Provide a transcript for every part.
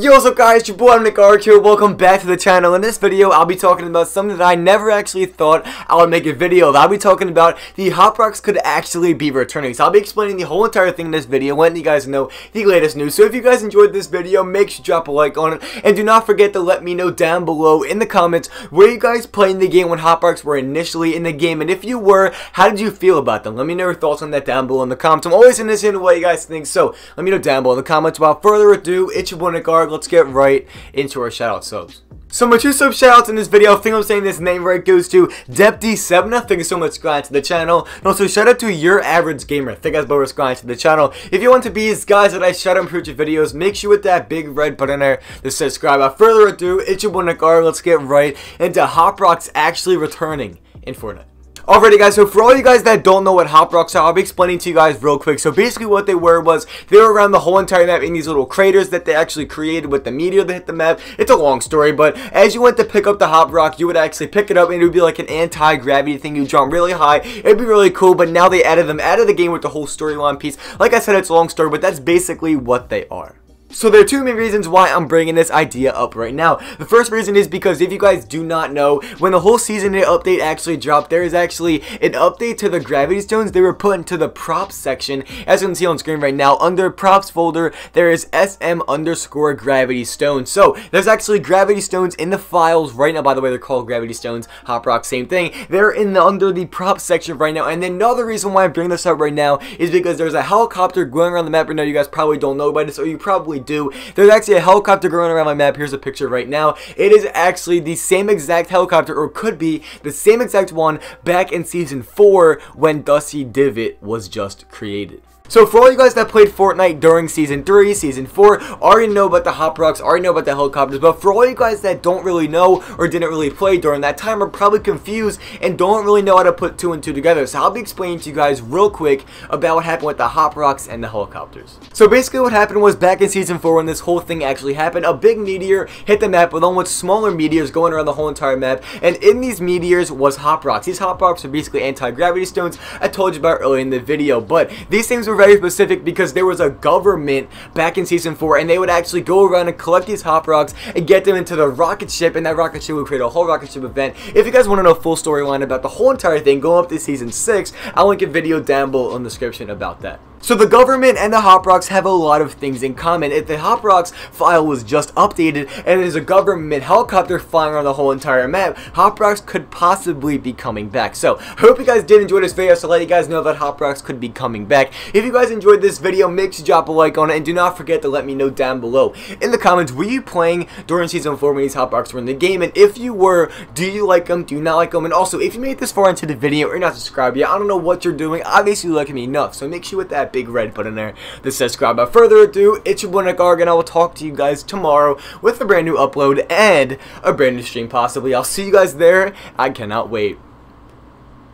Yo, what's up guys, your boy Nick Arc here, welcome back to the channel. In this video, I'll be talking about something that I never actually thought I would make a video of. I'll be talking about the Hop Rocks could actually be returning. So I'll be explaining the whole entire thing in this video, letting you guys know the latest news. So if you guys enjoyed this video, make sure you drop a like on it. And do not forget to let me know down below in the comments, were you guys playing the game when Hop Rocks were initially in the game? And if you were, how did you feel about them? Let me know your thoughts on that down below in the comments. I'm always interested in what you guys think, so let me know down below in the comments. Without further ado, it's your boy Nick Arc. Let's get right into our shout out subs. So my two sub shoutouts in this video, I think I'm saying this name right, goes to DepD7a. Thank you so much for subscribing to the channel. And also shout out to Your Average Gamer. Thank you guys for subscribing to the channel. If you want to be these guys that I shout out in future videos, make sure you hit that big red button there to subscribe. Without further ado, it's your boy Nick Arc. Let's get right into Hop Rocks actually returning in Fortnite. Alrighty guys, so for all you guys that don't know what Hop Rocks are, I'll be explaining to you guys real quick. So basically what they were was, they were around the whole entire map in these little craters that they actually created with the meteor that hit the map. It's a long story, but as you went to pick up the Hop Rock, you would actually pick it up and it would be like an anti-gravity thing. You jump really high, it'd be really cool, but now they added them out of the game with the whole storyline piece. Like I said, it's a long story, but that's basically what they are. So there are two main reasons why I'm bringing this idea up right now. The first reason is because if you guys do not know, when the whole season update actually dropped, there is actually an update to the gravity stones. They were put into the props section. As you can see on screen right now, under props folder, there is SM_gravity stones. So there's actually gravity stones in the files right now. By the way, they're called gravity stones, Hop Rock, same thing. They're in the under the props section right now. And another reason why I'm bringing this up right now is because there's a helicopter going around the map right now. You guys probably don't know about this, or you probably do. There's actually a helicopter going around my map. Here's a picture right now. It is actually the same exact helicopter, or could be the same exact one back in season 4 when Dusty Divot was just created. So for all you guys that played Fortnite during season 3, season 4, already know about the Hop Rocks, already know about the helicopters, but for all you guys that don't really know or didn't really play during that time are probably confused and don't really know how to put two and two together. So I'll be explaining to you guys real quick about what happened with the Hop Rocks and the helicopters. So basically what happened was back in season 4 when this whole thing actually happened, a big meteor hit the map along with smaller meteors going around the whole entire map, and in these meteors was Hop Rocks. These Hop Rocks are basically anti-gravity stones I told you about earlier in the video, but these things were very specific because there was a government back in season 4 and they would actually go around and collect these Hop Rocks and get them into the rocket ship, and that rocket ship would create a whole rocket ship event. If you guys want to know full storyline about the whole entire thing going up to season 6, I'll link a video down below in the description about that. So the government and the Hop Rocks have a lot of things in common. If the Hop Rocks file was just updated and there's a government helicopter flying around the whole entire map, Hop Rocks could possibly be coming back. So I hope you guys did enjoy this video, so let you guys know that Hop Rocks could be coming back. If you guys enjoyed this video, make sure you drop a like on it, and do not forget to let me know down below in the comments, were you playing during season 4 when these Hop Rocks were in the game? And if you were, do you like them? Do you not like them? And also, if you made it this far into the video or you're not subscribed yet, I don't know what you're doing. Obviously you like me enough, so make sure you hit that big red button there that says subscribe. Without further ado, it's your boy Nick Arc, and I will talk to you guys tomorrow with a brand new upload and a brand new stream possibly. I'll see you guys there. I cannot wait.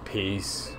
Peace.